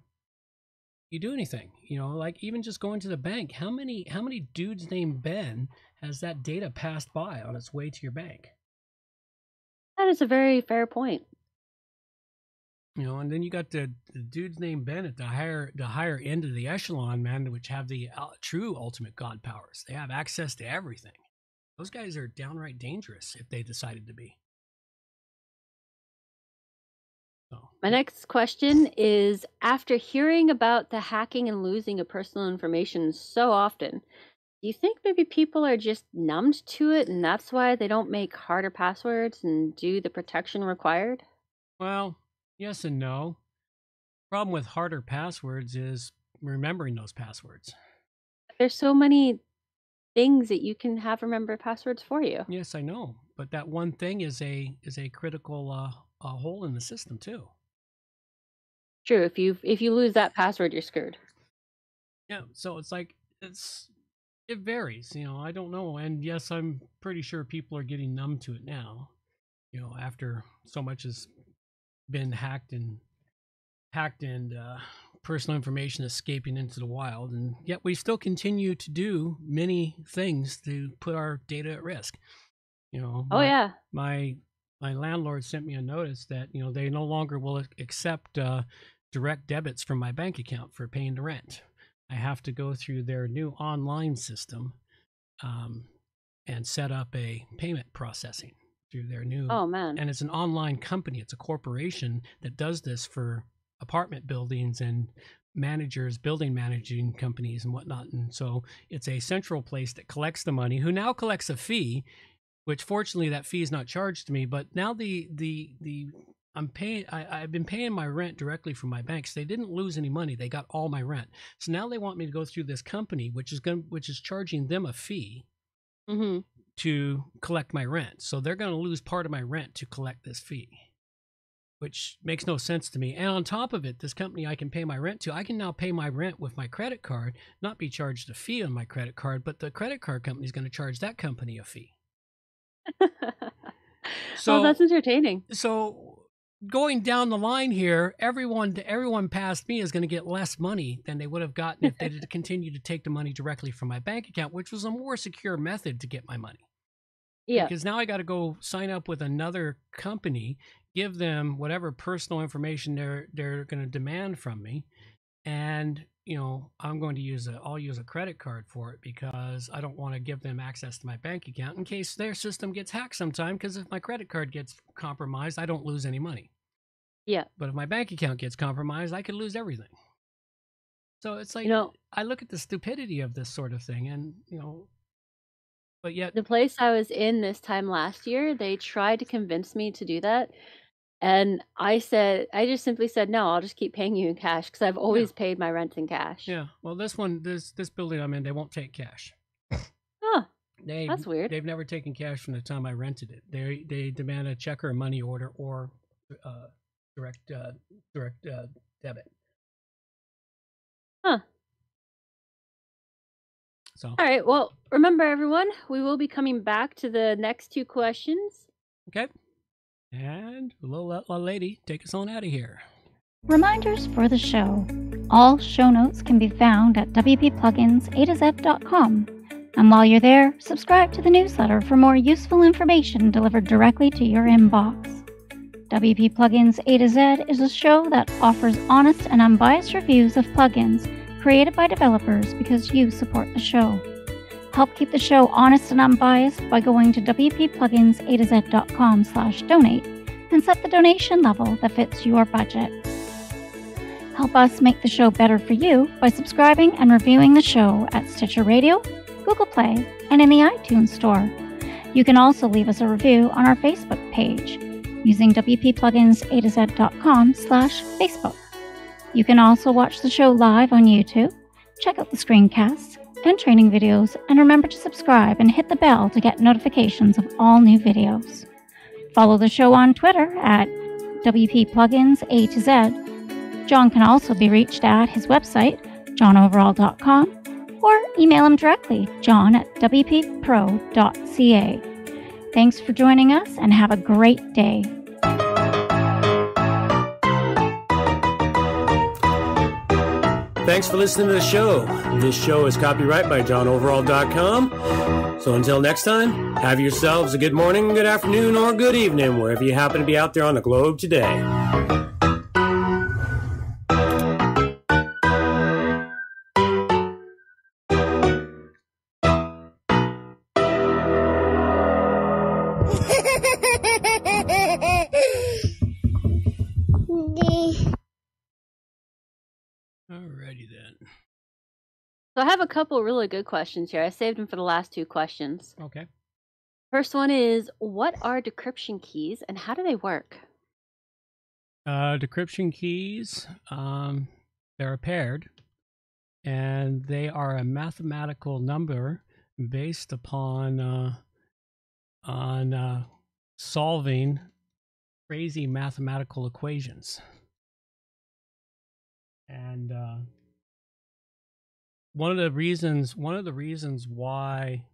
you do anything. You know, like even just going to the bank, how many how many dudes named Ben has that data passed by on its way to your bank? That is a very fair point. You know, and then you got the, the dudes named Ben at the higher the higher end of the echelon, man, which have the uh, true ultimate god powers. They have access to everything. Those guys are downright dangerous if they decided to be. My next question is, after hearing about the hacking and losing of personal information so often, do you think maybe people are just numbed to it and that's why they don't make harder passwords and do the protection required? Well, yes and no. The problem with harder passwords is remembering those passwords. There's so many things that you can have remember passwords for you. Yes, I know. But that one thing is a is a critical uh, a hole in the system too. True. If you if you lose that password, you're screwed. Yeah. So it's like it's it varies. You know, I don't know. And yes, I'm pretty sure people are getting numb to it now. You know, after so much has been hacked and hacked and uh, personal information escaping into the wild, and yet we still continue to do many things to put our data at risk. You know. Oh my, yeah. My. My landlord sent me a notice that, you know, they no longer will accept uh, direct debits from my bank account for paying the rent. I have to go through their new online system um, and set up a payment processing through their new. Oh, man. And it's an online company. It's a corporation that does this for apartment buildings and managers, building managing companies and whatnot. And so it's a central place that collects the money, who now collects a fee, which fortunately that fee is not charged to me, but now the the the I'm paying I, I've been paying my rent directly from my banks. They didn't lose any money. They got all my rent. So now they want me to go through this company, which is going which is charging them a fee mm-hmm. to collect my rent. So they're going to lose part of my rent to collect this fee, which makes no sense to me. And on top of it, this company I can pay my rent to, I can now pay my rent with my credit card, not be charged a fee on my credit card, but the credit card company is going to charge that company a fee. So well, that's entertaining. So going down the line here, everyone everyone past me is going to get less money than they would have gotten if they did continue to take the money directly from my bank account, which was a more secure method to get my money. Yeah. Because now I got to go sign up with another company, give them whatever personal information they're they're going to demand from me, and you know, I'm going to use a, I'll use a credit card for it because I don't want to give them access to my bank account in case their system gets hacked sometime. Because if my credit card gets compromised, I don't lose any money. Yeah. But if my bank account gets compromised, I could lose everything. So it's like, you know, I look at the stupidity of this sort of thing and, you know, but yet. The place I was in this time last year, they tried to convince me to do that. And I said, I just simply said, no, I'll just keep paying you in cash because I've always yeah. paid my rent in cash. Yeah. Well, this one, this this building I'm in, they won't take cash. Huh. They, That's weird. They've never taken cash from the time I rented it. They they demand a check or a money order or uh, direct uh, direct uh, debit. Huh. So. All right. Well, remember everyone, we will be coming back to the next two questions. Okay. And we'll let our lady take us on out of here. Reminders for the show. All show notes can be found at W P Plugins A to Z dot com. And while you're there, subscribe to the newsletter for more useful information delivered directly to your inbox. W P Plugins A to Z is a show that offers honest and unbiased reviews of plugins created by developers because you support the show. Help keep the show honest and unbiased by going to W P Plugins A to Z dot com slash donate and set the donation level that fits your budget. Help us make the show better for you by subscribing and reviewing the show at Stitcher Radio, Google Play, and in the iTunes Store. You can also leave us a review on our Facebook page using W P Plugins A to Z dot com slash Facebook. You can also watch the show live on YouTube, check out the screencasts and training videos, and remember to subscribe and hit the bell to get notifications of all new videos. Follow the show on Twitter at W P Plugins A to Z. John can also be reached at his website, John Overall dot com, or email him directly, john at W P pro dot C A. Thanks for joining us and have a great day. Thanks for listening to the show. This show is copyright by John Overall dot com. So until next time, have yourselves a good morning, good afternoon, or good evening, wherever you happen to be out there on the globe today. So I have a couple really good questions here. I saved them for the last two questions. Okay. First one is, what are decryption keys and how do they work? Uh, decryption keys, um, they're paired, and they are a mathematical number based upon uh, on uh, solving crazy mathematical equations. And uh, one of the reasons, one of the reasons why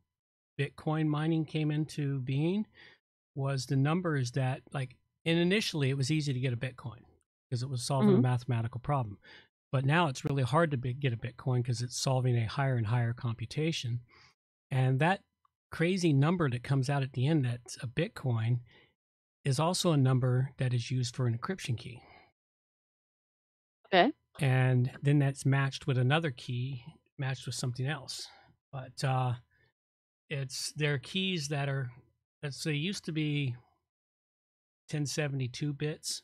Bitcoin mining came into being was the numbers that, like, and initially it was easy to get a Bitcoin because it was solving mm-hmm. a mathematical problem. But now it's really hard to be, get a Bitcoin because it's solving a higher and higher computation. And that crazy number that comes out at the end that's a Bitcoin is also a number that is used for an encryption key. Okay. And then that's matched with another key, matched with something else. But uh, it's their keys that are, let's say, used to be ten seventy-two bits.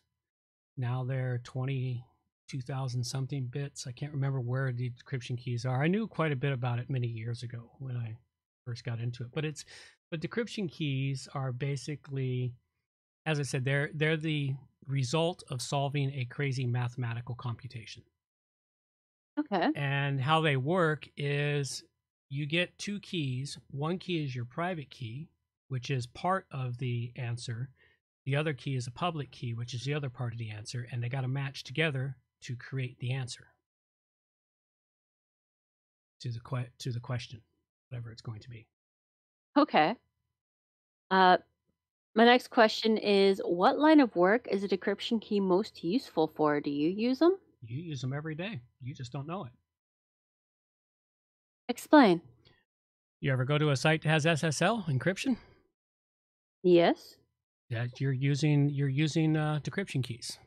Now they're twenty-two thousand something bits. I can't remember where the decryption keys are. I knew quite a bit about it many years ago when I first got into it. But it's, but decryption keys are basically, as I said, they're they're the result of solving a crazy mathematical computation. Okay. And how they work is you get two keys. One key is your private key, which is part of the answer. The other key is a public key, which is the other part of the answer. And they got to match together to create the answer to the que- to the question, whatever it's going to be. Okay. Uh, My next question is, what line of work is a decryption key most useful for? Do you use them? You use them every day. You just don't know it. Explain. You ever go to a site that has S S L encryption? Yes. Yeah, you're using you're using uh, decryption keys.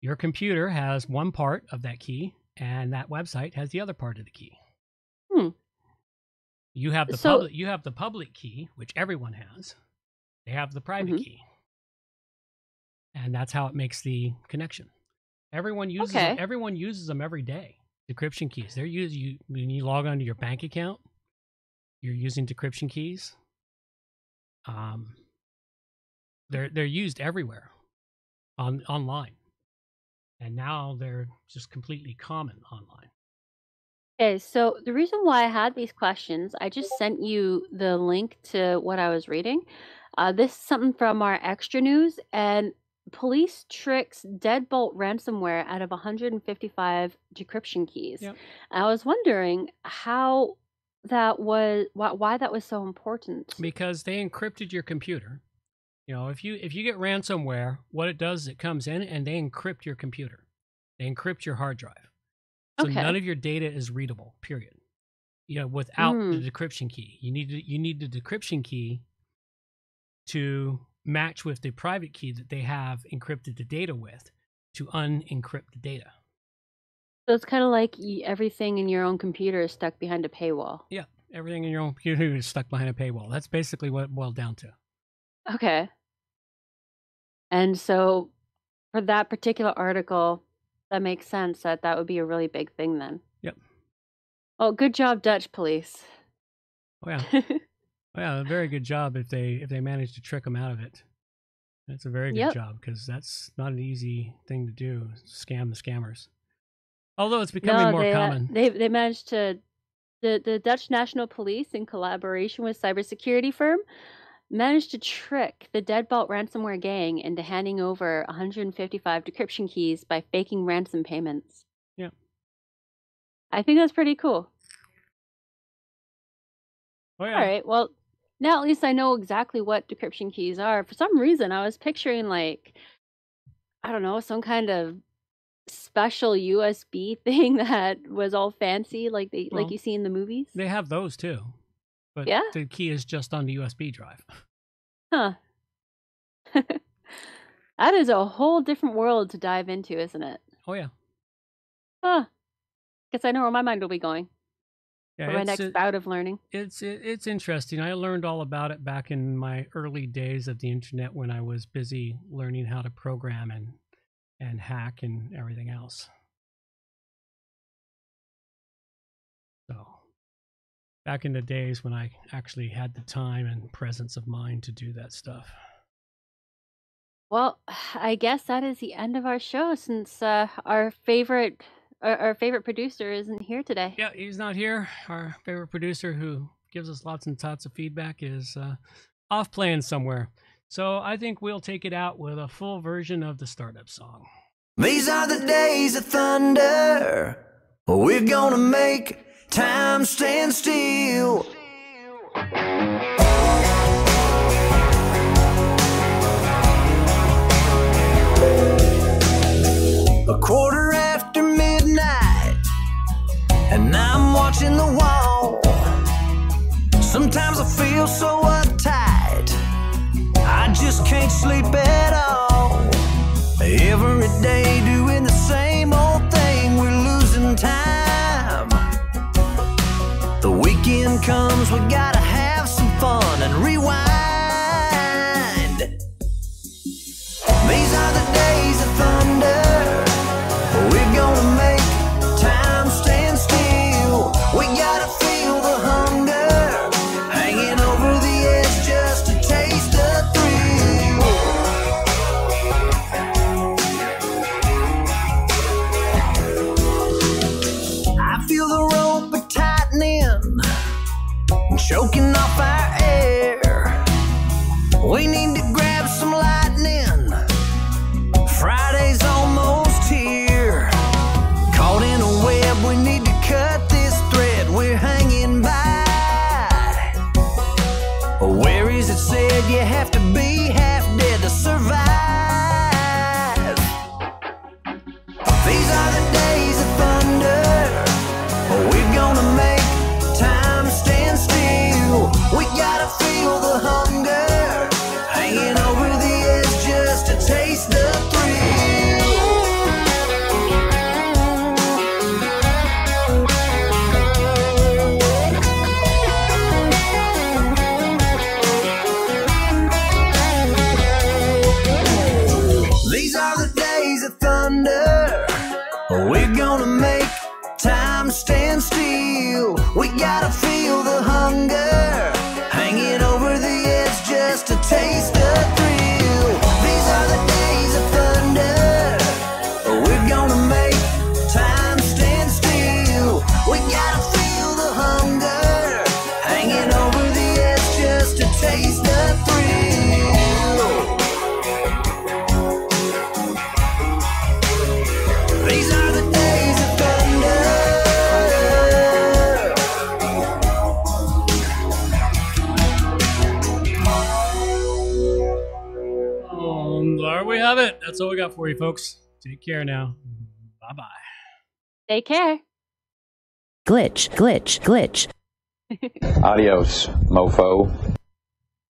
Your computer has one part of that key, and that website has the other part of the key. Hmm. You have the so, public. You have the public key, which everyone has. They have the private mm-hmm. key, and that's how it makes the connection. Everyone uses okay. them, everyone uses them every day. Decryption keys. They're used. You when you log onto your bank account, you're using decryption keys. Um, they're they're used everywhere, on online, and now they're just completely common online. Okay, so the reason why I had these questions, I just sent you the link to what I was reading. Uh, this is something from our extra news, and police tricks Deadbolt ransomware out of one hundred fifty-five decryption keys. Yep. I was wondering how that was, why, why that was so important. Because they encrypted your computer. You know, if you if you get ransomware, what it does is it comes in and they encrypt your computer. They encrypt your hard drive. So okay. None of your data is readable, period. You know, without mm. the decryption key. You need to, you need the decryption key to match with the private key that they have encrypted the data with to unencrypt the data. So it's kind of like everything in your own computer is stuck behind a paywall. Yeah, everything in your own computer is stuck behind a paywall. That's basically what it boiled down to. Okay. And so for that particular article, that makes sense that that would be a really big thing then. Yep. Oh, good job, Dutch police. Oh, yeah. Well, a very good job if they if they manage to trick them out of it. That's a very good yep. job, because that's not an easy thing to do, scam the scammers. Although it's becoming no, more they, common. They they managed to the the Dutch National Police, in collaboration with cybersecurity firm, managed to trick the Deadbolt ransomware gang into handing over one hundred fifty-five decryption keys by faking ransom payments. Yeah. I think that's pretty cool. Oh, yeah. All right. Well, now at least I know exactly what decryption keys are. For some reason, I was picturing, like, I don't know, some kind of special U S B thing that was all fancy, like they well, like you see in the movies. They have those too. But yeah? The key is just on the U S B drive. Huh. That is a whole different world to dive into, isn't it? Oh, yeah. Huh. Guess I know where my mind will be going. Yeah, for my next it, bout of learning. It's, it, it's interesting. I learned all about it back in my early days of the internet when I was busy learning how to program and, and hack and everything else. So... back in the days when I actually had the time and presence of mind to do that stuff. Well, I guess that is the end of our show, since uh, our favorite our, our favorite producer isn't here today. Yeah, he's not here. Our favorite producer, who gives us lots and lots of feedback, is uh, off playing somewhere. So I think we'll take it out with a full version of the startup song. These are the days of thunder. We're gonna make time stand still. A quarter after midnight, and I'm watching the wall. Sometimes I feel so uptight, I just can't sleep at all. Every day doing the same old thing, we're losing time. Weekend comes, we gotta have some fun and rewind. These are the days of thunder. We're gonna make time stand still. We gotta feel the hunger, hanging over the edge just to taste the thrill. I feel the rope a tightening, choking off our air. We need to grab some lightning. Friday's almost here. Caught in a web, we need to cut this thread. We're hanging by. Where is it said you have to be half dead to survive? These are the days of thunder. We're gonna make we gotta feel the hunger, hanging over the edge just to taste the thrill. These are the days of thunder. We're gonna make time stand still. We gotta feel the hunger, hanging over the edge just to taste the thrill. These are the days of thunder. We're gonna make time stand still. We gotta Always the thrill. These are the days of thunder. Um, there we have it. That's all we got for you, folks. Take care now. Bye bye. Take care. Glitch, glitch, glitch. Adios, mofo.